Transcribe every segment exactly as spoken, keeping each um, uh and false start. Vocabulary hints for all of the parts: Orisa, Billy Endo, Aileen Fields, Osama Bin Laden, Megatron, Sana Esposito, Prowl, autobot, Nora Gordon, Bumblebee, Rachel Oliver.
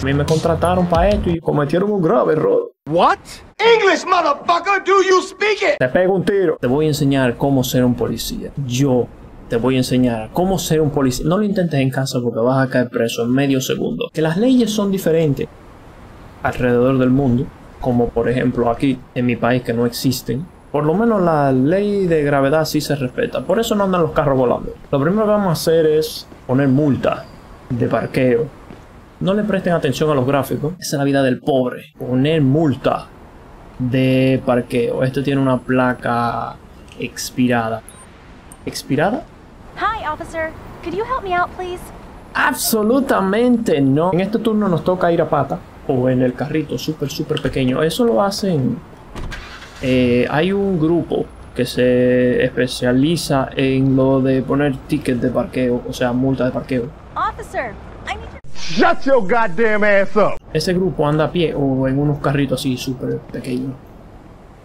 A mí me contrataron para esto y cometieron un grave error. What? English, motherfucker, do you speak it? Te pego un tiro. Te voy a enseñar cómo ser un policía. Yo te voy a enseñar cómo ser un policía. No lo intentes en casa porque vas a caer preso en medio segundo. Que las leyes son diferentes alrededor del mundo, como por ejemplo aquí, en mi país, que no existen. Por lo menos la ley de gravedad sí se respeta. Por eso no andan los carros volando. Lo primero que vamos a hacer es poner multa de parqueo. No le presten atención a los gráficos. Esa es la vida del pobre. Poner multa de parqueo. Este tiene una placa expirada. ¿Expirada? Hi, officer. Could you help me out, please? Absolutamente no. En este turno nos toca ir a pata o en el carrito súper, súper pequeño. Eso lo hacen... Eh, hay un grupo que se especializa en lo de poner tickets de parqueo, o sea, multas de parqueo. Officer, I need to... Shut your goddamn ass up. Ese grupo anda a pie o en unos carritos así súper pequeños.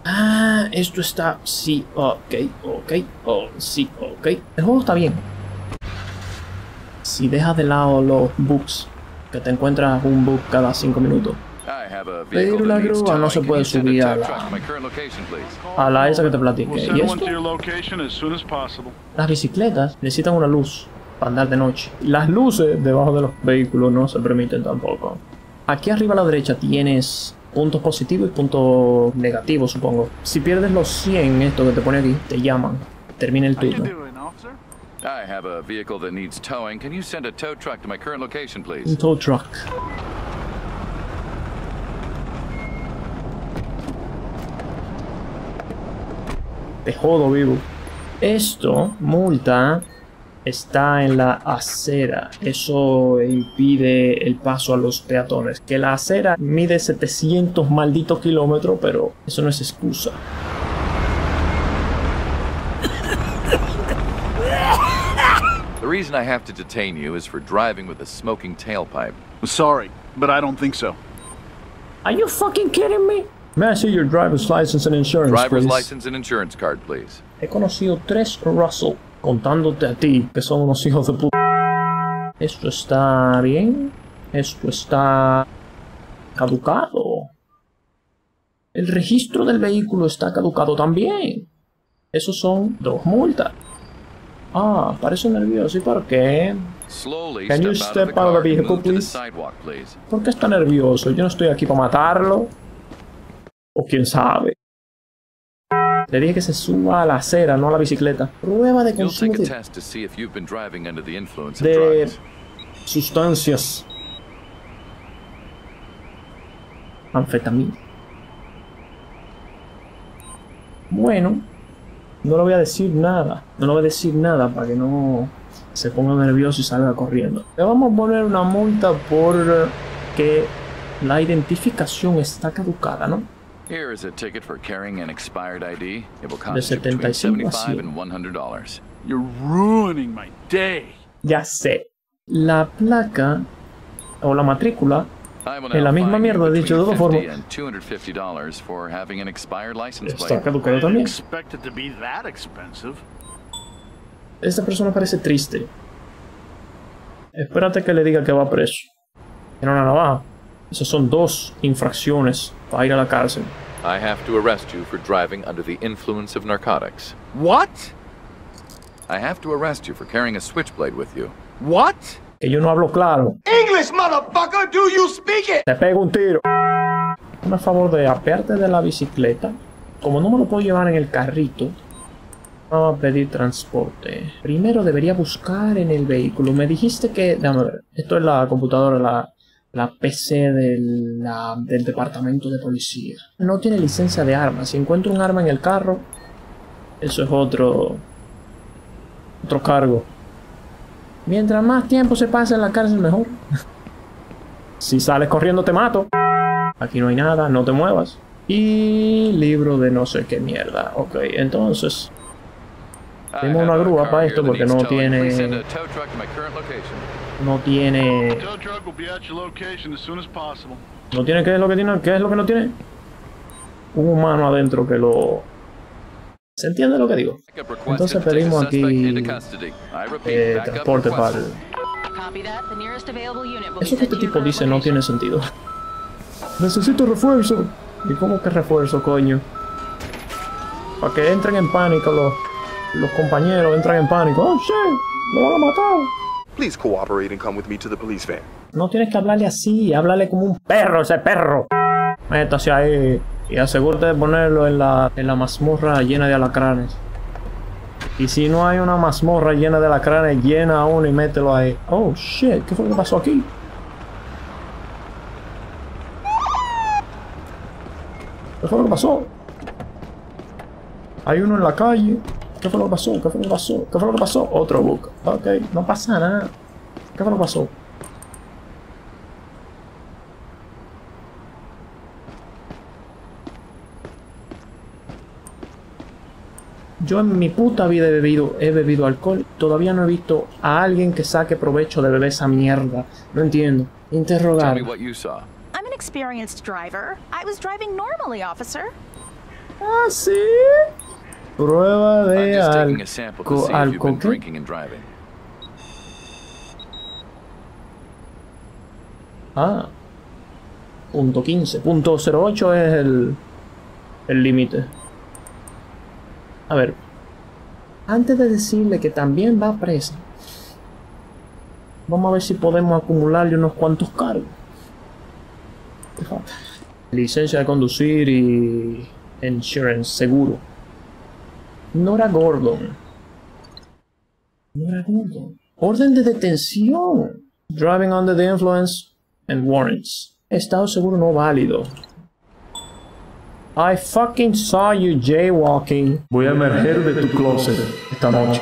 Ah, esto está... Sí, ok, ok, oh, sí, ok. El juego está bien. Si dejas de lado los bugs, que te encuentras un bug cada cinco minutos. Pedir una grúa no se puede subir a la, a la esa que te platiqué. ¿Y esto? Las bicicletas necesitan una luz para andar de noche. Las luces debajo de los vehículos no se permiten tampoco. Aquí arriba a la derecha tienes puntos positivos y puntos negativos, supongo. Si pierdes los cien, esto que te pone aquí, te llaman. Termina el turno. Un tow truck. Te jodo vivo. Esto, multa, está en la acera. Eso impide el paso a los peatones. Que la acera mide setecientos malditos kilómetros, pero eso no es excusa. The reason I have to detain you is for driving with a smoking tailpipe. Sorry, but I don't think so. Are you fucking kidding me? May I see your driver's license and insurance, driver's please? License and insurance card, please. He conocido tres Russell, contándote a ti, que son unos hijos de puta. Esto está bien. Esto está caducado. El registro del vehículo está caducado también. Esos son dos multas. Ah, parece nervioso. ¿Y por qué? Slowly Can you step, step out of the vehicle, please? Sidewalk, please? ¿Por qué está nervioso? Yo no estoy aquí para matarlo. O quién sabe. Le dije que se suba a la acera, no a la bicicleta. Prueba de consumo de sustancias. Anfetamina. Bueno, no le voy a decir nada. No le voy a decir nada para que no se ponga nervioso y salga corriendo. Le vamos a poner una multa por que la identificación está caducada, ¿no? Here is a ticket for carrying an expired I D. It will cost you between seventy-five and one hundred dollars. You're ruining my day. Ya sé. La placa o la matrícula es la misma mierda, dicho de otra forma. Está caducado también. Esta persona parece triste. Espérate que le diga que va preso. Tiene una navaja. Esas son dos infracciones para ir a la cárcel. I have to arrest you for driving under the influence of narcotics. What? I have to arrest you for carrying a switchblade with you. What? Que yo no hablo claro. English, motherfucker, do you speak it? Te pego un tiro. Hazme a favor de apearte de la bicicleta. Como no me lo puedo llevar en el carrito, vamos a pedir transporte. Primero debería buscar en el vehículo. Me dijiste que... Déjame ver. Esto es la computadora, la... La P C de la, del departamento de policía. No tiene licencia de armas. Si encuentro un arma en el carro, eso es otro, otro cargo. Mientras más tiempo se pase en la cárcel, mejor. Si sales corriendo, te mato. Aquí no hay nada, no te muevas. Y libro de no sé qué mierda. Ok, entonces... Tengo una grúa para esto porque no tiene... No tiene... No tiene, ¿qué es lo que tiene? ¿Qué es lo que no tiene? Un humano adentro que lo... ¿Se entiende lo que digo? Entonces pedimos aquí... Eh, transporte para... Eso que este tipo dice no tiene sentido. Necesito refuerzo. ¿Y cómo que refuerzo, coño? Para que entren en pánico los, los compañeros, entran en pánico. ¡Oh, shit! ¡Lo van a matar! Please cooperate and come with me to the police van. No tienes que hablarle así, háblale como un perro, ese perro. Métase hacia ahí y asegúrate de ponerlo en la, en la mazmorra llena de alacranes. Y si no hay una mazmorra llena de alacranes, llena uno y mételo ahí. Oh shit, ¿qué fue lo que pasó aquí? ¿Qué fue lo que pasó? Hay uno en la calle. ¿Qué fue lo que pasó? ¿Qué fue lo que pasó? ¿Qué fue lo que pasó? Otro book. Ok, no pasa nada. ¿Qué fue lo que pasó? Yo en mi puta vida he bebido, he bebido alcohol. Todavía no he visto a alguien que saque provecho de beber esa mierda. No entiendo. Interrogar. I'm an experienced driver. I was driving normally, officer. Ah, sí. Prueba de alcohol. Alco ah. Punto quince. Punto cero ocho es el el límite. A ver, antes de decirle que también va presa, vamos a ver si podemos acumularle unos cuantos cargos. Licencia de conducir y insurance, seguro. Nora Gordon. Nora Gordon. Orden de detención. Driving under the influence and warrants. Estado seguro no válido. I fucking saw you jaywalking. Voy a emerger de tu closet esta noche.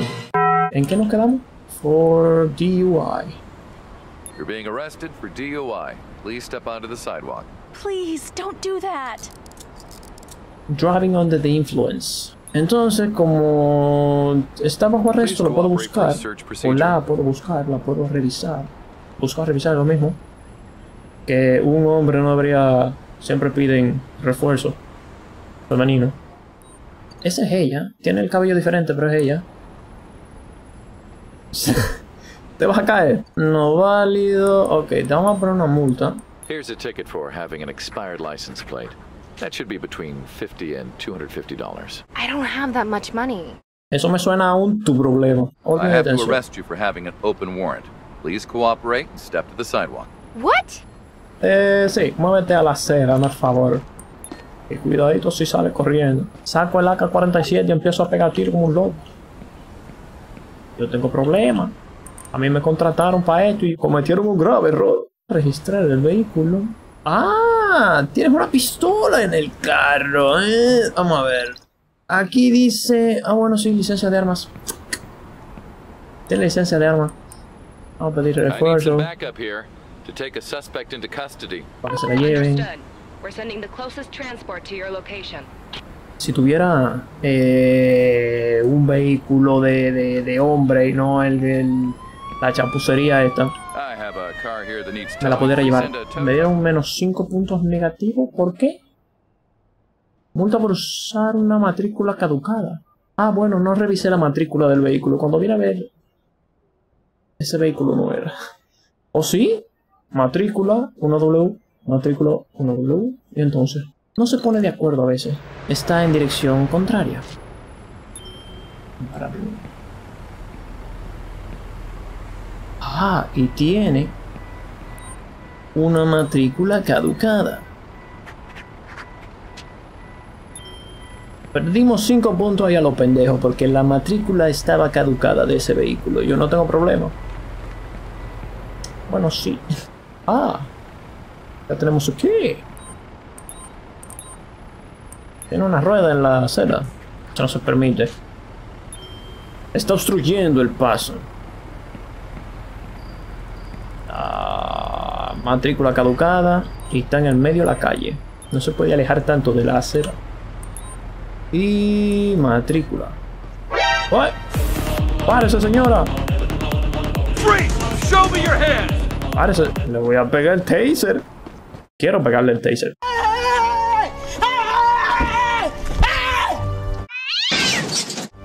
¿En qué nos quedamos? For D U I. You're being arrested for D U I. Please step onto the sidewalk. Please, don't do that. Driving under the influence. Entonces, como está bajo arresto, lo puedo buscar. O la puedo buscar, la puedo revisar. Buscar, revisar, lo mismo. Que un hombre no habría... Siempre piden refuerzo. Femenino. Esa es ella. Tiene el cabello diferente, pero es ella. Te vas a caer. No válido. Ok, te vamos a poner una multa. Here's a ticket for having an expired license plate. That should be between fifty and two hundred fifty dollars. I don't have that much money. Eso me suena a un tu problema. I have to arrest you for having an open warrant. Please cooperate and step to the sidewalk. What? Eh, sí, muévete a la acera, por favor. Y cuidadito si sale corriendo. Saco el A K cuarenta y siete y empiezo a pegar tiro como un loco. Yo tengo problemas. A mí me contrataron para esto y cometieron un grave error. Registrar el vehículo. ¡Ah! Tienes una pistola en el carro, ¿eh? Vamos a ver. Aquí dice... Ah, bueno, sí, licencia de armas. Tiene licencia de armas. Vamos a pedir refuerzo. To take a suspect into custody. Para que se la lleven. We're sending the closest transport to your location. Si tuviera eh, un vehículo de, de, de hombre y no el de la champucería esta, me la pudiera llevar. Me dieron menos cinco puntos negativos. ¿Por qué? Multa por usar una matrícula caducada. Ah, bueno, no revisé la matrícula del vehículo. Cuando vine a ver, ese vehículo no era. ¿O sí? Matrícula, uno W, matrícula, uno W, y entonces no se pone de acuerdo a veces. Está en dirección contraria. Para mí. Ah, y tiene una matrícula caducada. Perdimos cinco puntos ahí a los pendejos porque la matrícula estaba caducada de ese vehículo. Yo no tengo problema. Bueno, sí. Ah, ya tenemos aquí. Tiene una rueda en la acera. Eso no se permite. Está obstruyendo el paso. Ah, matrícula caducada. Y está en el medio de la calle. No se puede alejar tanto de la acera. Y matrícula. ¡Ay! ¡Párese, señora! ¡Show me your hand! Párese, le voy a pegar el taser. Quiero pegarle el taser.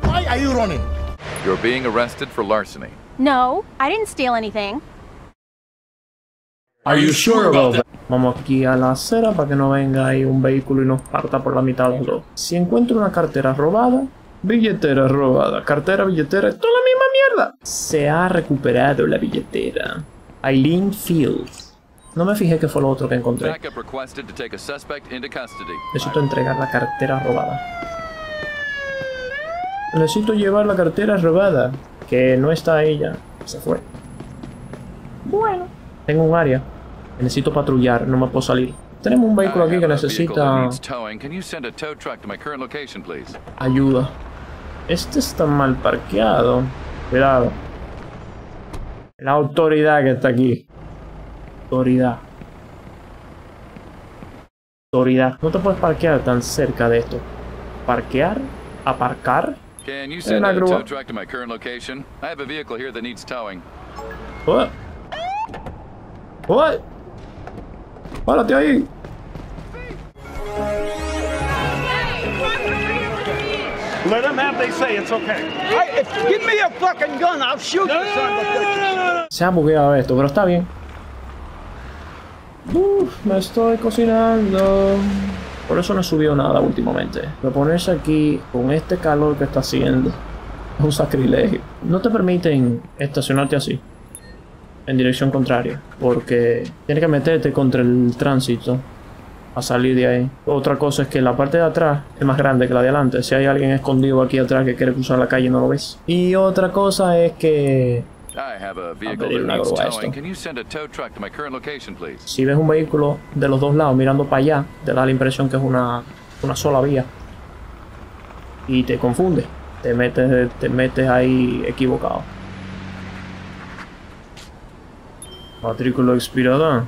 Why are you running? You're being arrested for larceny. No, I didn't steal anything. Are you sure about that? Vamos aquí a la acera para que no venga ahí un vehículo y nos parta por la mitad los dos. Si encuentro una cartera robada, billetera robada, cartera, billetera, toda la misma mierda. Se ha recuperado la billetera. Aileen Fields. No me fijé que fue lo otro que encontré. Necesito entregar la cartera robada. Necesito llevar la cartera robada, que no está ella. Se fue. Bueno, tengo un área. Necesito patrullar, no me puedo salir. Tenemos un vehículo aquí que necesita ayuda. Este está mal parqueado. Cuidado. La autoridad que está aquí. Autoridad. Autoridad. No te puedes parquear tan cerca de esto. Parquear, aparcar. En una grúa. Oh. Oh. ¡Párate ahí! Let them have they say it's okay. I, if, give me a fucking gun, I'll shoot you. Se ha bugueado esto, pero está bien. Uf, me estoy cocinando. Por eso no he subido nada últimamente. Pero ponerse aquí con este calor que está haciendo es un sacrilegio. No te permiten estacionarte así, en dirección contraria, porque tienes que meterte contra el tránsito a salir de ahí. Otra cosa es que la parte de atrás es más grande que la de adelante. Si hay alguien escondido aquí atrás que quiere cruzar la calle, no lo ves. Y otra cosa es que si ves un vehículo de los dos lados mirando para allá, te da la impresión que es una, una sola vía y te confunde, te metes, te metes ahí equivocado. Matrícula expirada.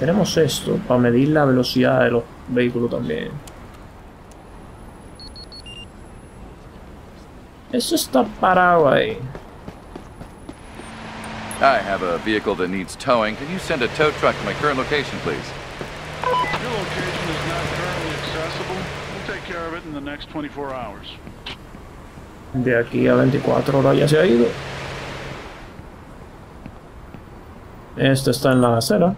Tenemos esto para medir la velocidad de los vehículos también. Eso está parado ahí. I have a vehicle that needs towing. Can you send a tow truck to my current location, please? Your location is not currently accessible. We'll take care of it in the next twenty-four hours. De aquí a veinticuatro horas ya se ha ido. Este está en la acera.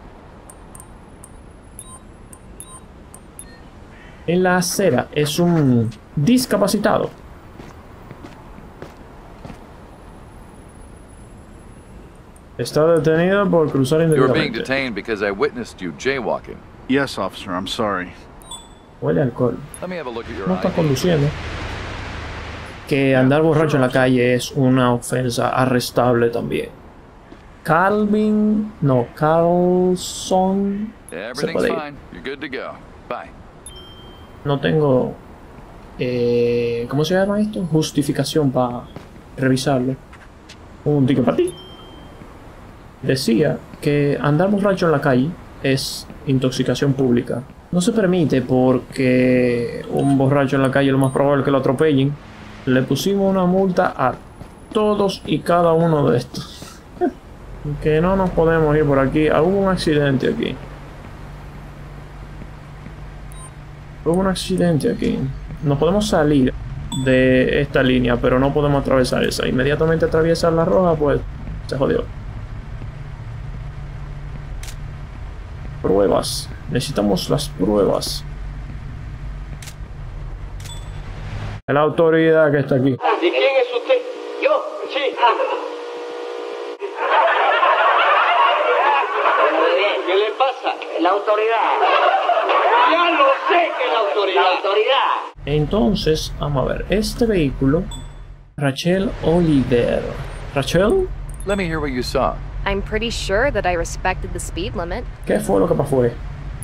En la acera es un discapacitado. Está detenido por cruzar indebidamente. Yes, officer, I'm sorry. Huele a alcohol. No está conduciendo. Que andar borracho en la calle es una ofensa arrestable también. Calvin, no, Carlson. Se puede ir. No tengo, eh, ¿cómo se llama esto? Justificación para revisarlo. Un ticket para ti. Decía que andar borracho en la calle es intoxicación pública. No se permite porque un borracho en la calle lo más probable es que lo atropellen. Le pusimos una multa a todos y cada uno de estos. Que no nos podemos ir por aquí. Hubo un accidente aquí. Hubo un accidente aquí. Nos podemos salir de esta línea, pero no podemos atravesar esa. Inmediatamente atravesar la roja, pues se jodió. Pruebas. Necesitamos las pruebas. La autoridad que está aquí. ¿Y quién es usted? Yo, sí. ¿Qué le pasa? La autoridad. Ya lo sé que es la autoridad. La autoridad. Entonces, vamos a ver. Este vehículo, Rachel Oliver. Rachel? Let me hear what you saw. I'm pretty sure that I respected the speed limit. ¿Qué fue lo que pasó?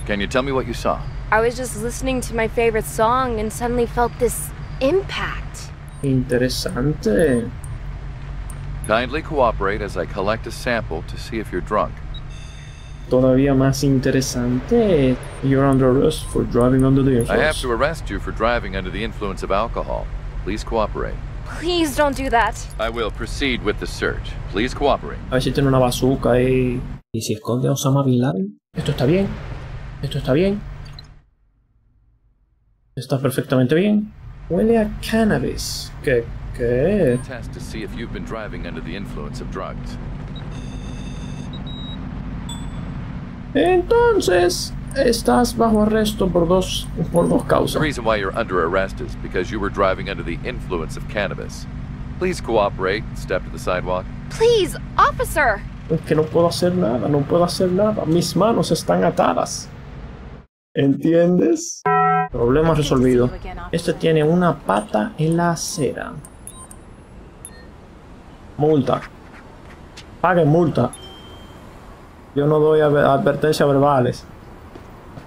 Can you tell me what you saw? I was just listening to my favorite song and suddenly felt this impact. Interesante. Kindly cooperate as I collect a sample to see if you're drunk. Todavía más interesante. You're under arrest for driving under the influence. I have to arrest you for driving under the influence of alcohol. Please cooperate. Please don't do that. I will proceed with the search. Please cooperate. A ver si tiene una bazooka ahí. ¿Y si esconde a Osama Bin Laden? Esto está bien. Esto está bien. Está perfectamente bien. Huele a cannabis. Que Okay. Test to see if you've been driving under the influence of drugs. Entonces, estás bajo arresto por dos por dos causas. The reason why you're under arrest is because you were driving under the influence of cannabis. Please cooperate. Step to the sidewalk. Please, officer. Es que no puedo hacer nada, no puedo hacer nada. Mis manos están atadas. ¿Entiendes? Problema resolvido. Este tiene una pata en la acera. Multa. Pague multa. Yo no doy advertencias verbales.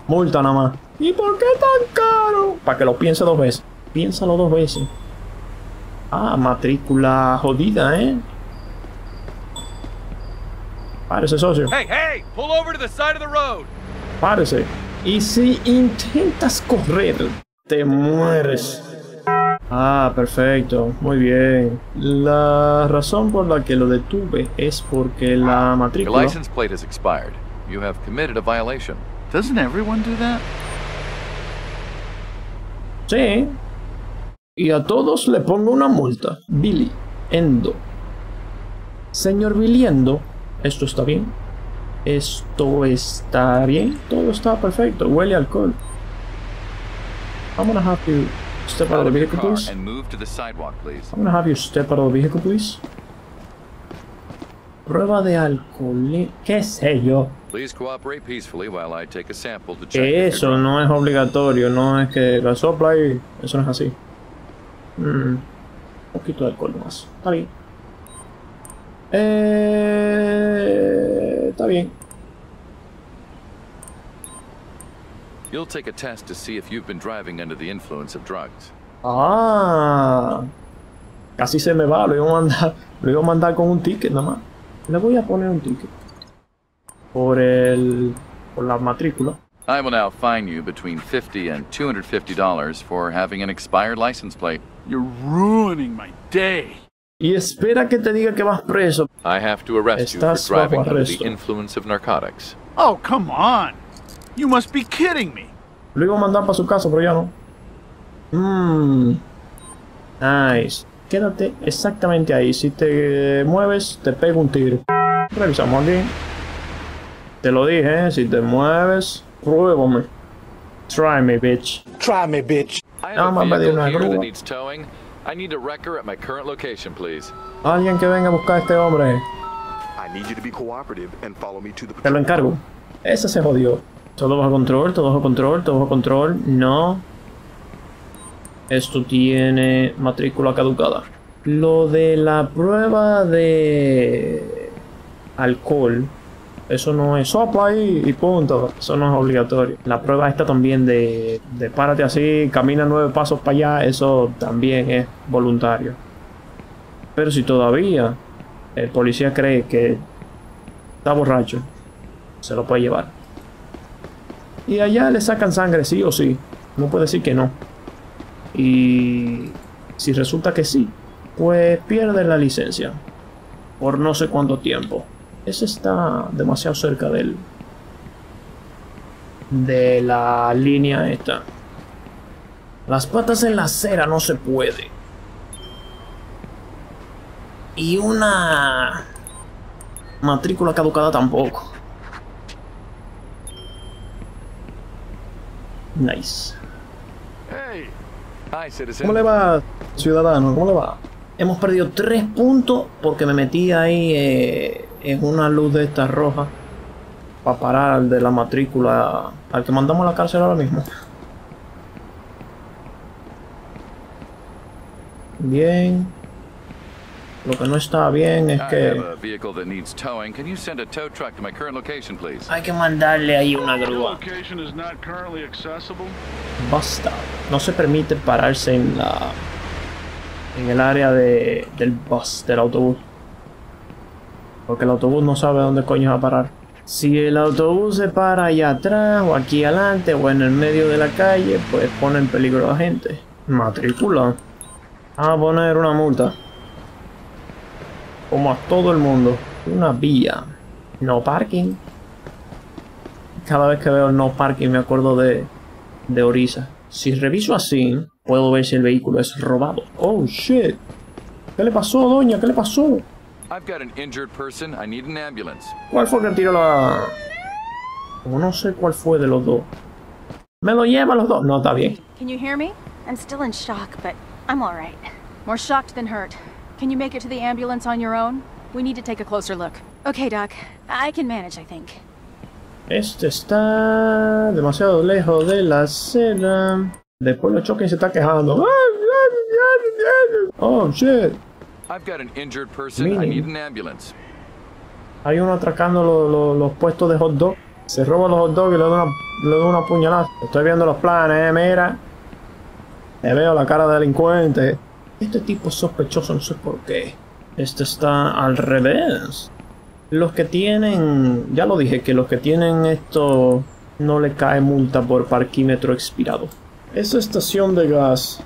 Multa nada más. ¿Y por qué tan caro? Para que lo piense dos veces. Piénsalo dos veces. Ah, matrícula jodida, ¿eh? Párese, socio. Hey, hey, pull over to the side of the road. Párese. Y si intentas correr, te mueres. Ah, perfecto. Muy bien. La razón por la que lo detuve es porque la matrícula. Your license plate has expired. You have committed a violation. Doesn't everyone do that? Sí. Y a todos le pongo una multa. Billy Endo. Señor Billy Endo, esto está bien. Esto está bien. Todo está perfecto. Huele a alcohol. I'm gonna have you step out of the vehicle, please. I'm gonna have you step out of the vehicle, please. Prueba de alcohol. ¿Qué sé yo? Que eso no es obligatorio. No es que la sopla y eso no es así. Mm. Un poquito de alcohol más. Está bien. Eh, está bien. You'll take a test to see if you've been driving under the influence of drugs. Ah, casi se me va. Lo iba a mandar, lo iba a mandar con un ticket nada más. Le voy a poner un ticket por el, por la matrícula. I will now fine you between fifty and two hundred fifty dollars for having an expired license plate. You're ruining my day. Y espera que te diga que vas preso. I have to arrest you for driving under the influence of narcotics. Oh, come on. You must be kidding me. Lo iba a mandar para su casa, pero ya no. Mmm. Nice. Quédate exactamente ahí. Si te mueves, te pego un tiro. Revisamos aquí. Te lo dije, ¿eh? Si te mueves, pruébame. Try me, bitch. Try me, bitch. Nada más me dio una grúa. I need a wrecker at my current location, please. Alguien que venga a buscar a este hombre. I need you to be cooperative and follow me to the... Te lo encargo. Ese se jodió. Todo bajo control, todo bajo control, todo bajo control. No. Esto tiene matrícula caducada. Lo de la prueba de alcohol. Eso no es sopa y, y punto. Eso no es obligatorio. La prueba esta también de, de párate así, camina nueve pasos para allá. Eso también es voluntario. Pero si todavía el policía cree que está borracho, se lo puede llevar. Y allá le sacan sangre sí o sí. No puede decir que no. Y si resulta que sí, pues pierde la licencia. Por no sé cuánto tiempo. Ese está demasiado cerca del de la línea esta. Las patas en la acera no se puede. Y una matrícula caducada tampoco. Nice. ¿Cómo le va, ciudadano? ¿Cómo le va? Hemos perdido tres puntos porque me metí ahí... Eh, es una luz de esta roja para parar al de la matrícula, al que mandamos a la cárcel ahora mismo. Bien. Lo que no está bien es que hay que mandarle ahí una grúa. Basta. No se permite pararse en la en el área de, del bus, del autobús. Porque el autobús no sabe dónde coño va a parar. Si el autobús se para allá atrás, o aquí adelante, o en el medio de la calle, pues pone en peligro a la gente. Matrícula. Vamos a poner una multa. Como a todo el mundo. Una vía. No parking. Cada vez que veo no parking me acuerdo de, de Orisa. Si reviso así, puedo ver si el vehículo es robado. Oh, shit. ¿Qué le pasó, doña? ¿Qué le pasó? I've got an injured person. I need an ambulance. ¿Cuál fue que tiró la...? Como no sé cuál fue de los dos. Me lo lleva los dos. No, está bien. Can you hear me? I'm still in shock, but I'm all right. More shocked than hurt. Can you make it to the ambulance on your own? We need to take a closer look. Okay, doc. I can manage, I think. Este está demasiado lejos de la acera. Después lo choque y se está quejando. Oh, shit. I've got an injured person. Miren. I need an ambulance. Hay uno atracando lo, lo, los puestos de hot dog. Se roba los hot dogs y le da una, le da una puñalada. Estoy viendo los planes, eh, mira. Le veo la cara de delincuente. Este tipo es sospechoso, no sé por qué. Este está al revés. Los que tienen... Ya lo dije, que los que tienen esto... No le cae multa por parquímetro expirado. Esa estación de gas...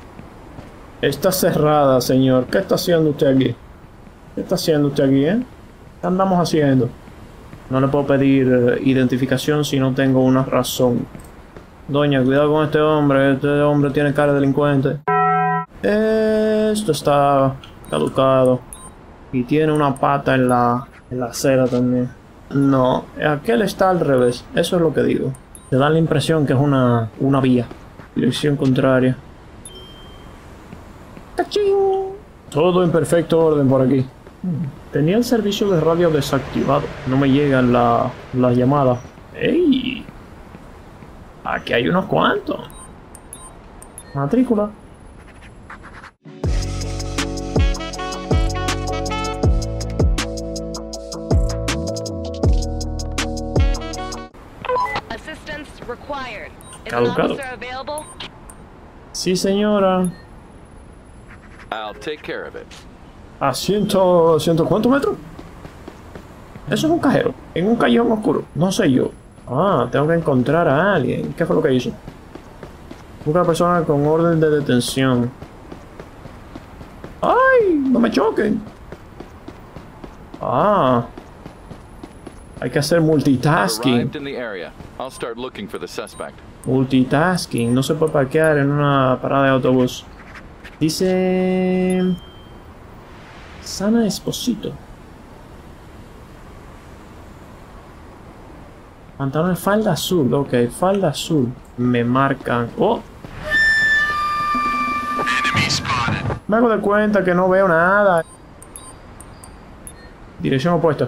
Está cerrada, señor. ¿Qué está haciendo usted aquí? ¿Qué está haciendo usted aquí, eh? ¿Qué andamos haciendo? No le puedo pedir eh, identificación si no tengo una razón. Doña, cuidado con este hombre. Este hombre tiene cara de delincuente. Esto está caducado. Y tiene una pata en la, en la acera también. No, aquel está al revés. Eso es lo que digo. Te da la impresión que es una, una vía. Dirección contraria. ¡Cachín! Todo en perfecto orden por aquí. Tenía el servicio de radio desactivado. No me llegan la, las llamadas. ¡Ey! Aquí hay unos cuantos. Matrícula. Assistance required. Caducado. Sí, señora. I'll take care of it. A ciento, ciento, ¿cuántos metros? Eso es un cajero, en un callejón oscuro. No sé yo. Ah, tengo que encontrar a alguien. ¿Qué fue lo que hizo? Una persona con orden de detención. ¡Ay! ¡No me choquen! Ah. Hay que hacer multitasking. Multitasking. No se puede parquear en una parada de autobús. Dice... Sana Esposito. Pantalón de falda azul. Ok, falda azul. Me marcan... ¡Oh! Me hago de cuenta que no veo nada. Dirección opuesta.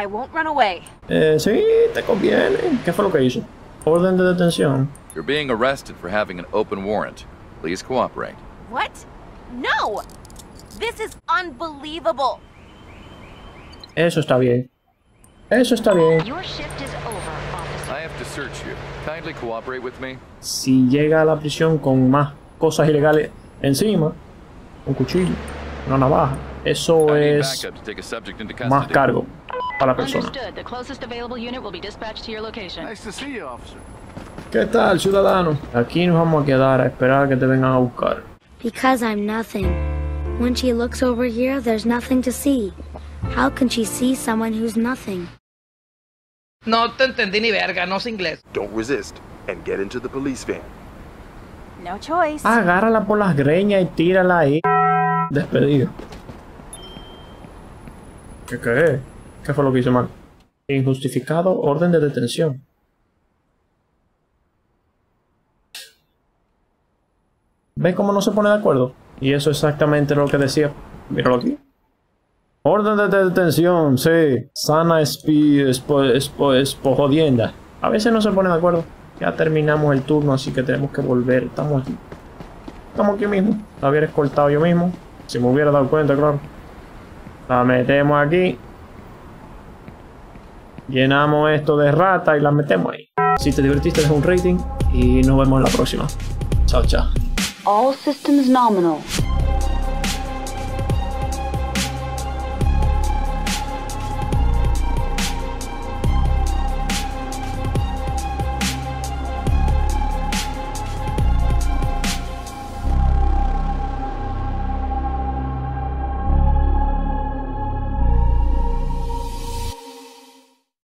I won't run away. Eh, sí, te conviene. ¿Qué fue lo que hizo? Orden de detención. You're being arrested for having an open warrant. Please cooperate. What? No. This is unbelievable. Eso está bien. Eso está bien. Your shift is over, officer. I have to search you. Kindly cooperate with me. Si llega a la prisión con más cosas ilegales encima, un cuchillo, una navaja, eso es más cargo. Para la persona. ¿Qué tal, ciudadano? Aquí nos vamos a quedar a esperar a que te vengan a buscar. Because I'm nothing. When she looks over here, there's nothing to see. How can she see someone who's nothing? No te entendí ni verga, no sé inglés. Don't resist and get into the police van. No choice. Agárrala por las greñas y tírala ahí. Despedido. ¿Qué qué? ¿Qué fue lo que hizo mal? Injustificado orden de detención. ¿Ves cómo no se pone de acuerdo? Y eso exactamente lo que decía. Míralo aquí. Orden de detención, sí. Sana espi, espo, espo, espo jodienda. A veces no se pone de acuerdo. Ya terminamos el turno, así que tenemos que volver. Estamos aquí. Estamos aquí mismo. La hubiera escoltado yo mismo. Si me hubiera dado cuenta, claro. La metemos aquí. Llenamos esto de rata y la metemos ahí. Si te divertiste, deja un rating y nos vemos en la próxima. Chao, chao. All systems nominal.